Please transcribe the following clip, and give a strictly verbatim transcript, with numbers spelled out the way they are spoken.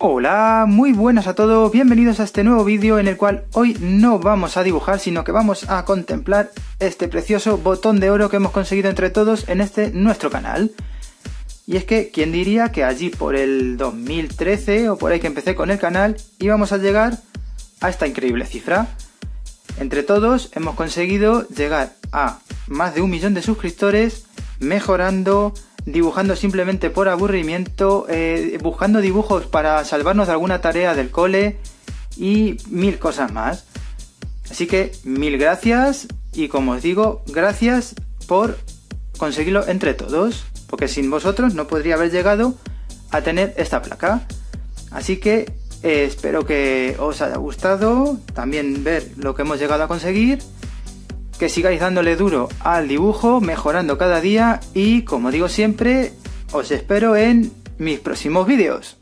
Hola, muy buenas a todos, bienvenidos a este nuevo vídeo en el cual hoy no vamos a dibujar, sino que vamos a contemplar este precioso botón de oro que hemos conseguido entre todos en este nuestro canal. Y es que, ¿quién diría que allí por el dos mil trece o por ahí que empecé con el canal íbamos a llegar a esta increíble cifra? Entre todos hemos conseguido llegar a más de un millón de suscriptores, mejorando, dibujando simplemente por aburrimiento, eh, buscando dibujos para salvarnos de alguna tarea del cole y mil cosas más. Así que mil gracias y, como os digo, gracias por conseguirlo entre todos, porque sin vosotros no podría haber llegado a tener esta placa. Así que eh, espero que os haya gustado también ver lo que hemos llegado a conseguir. Que sigáis dándole duro al dibujo, mejorando cada día y, como digo siempre, os espero en mis próximos vídeos.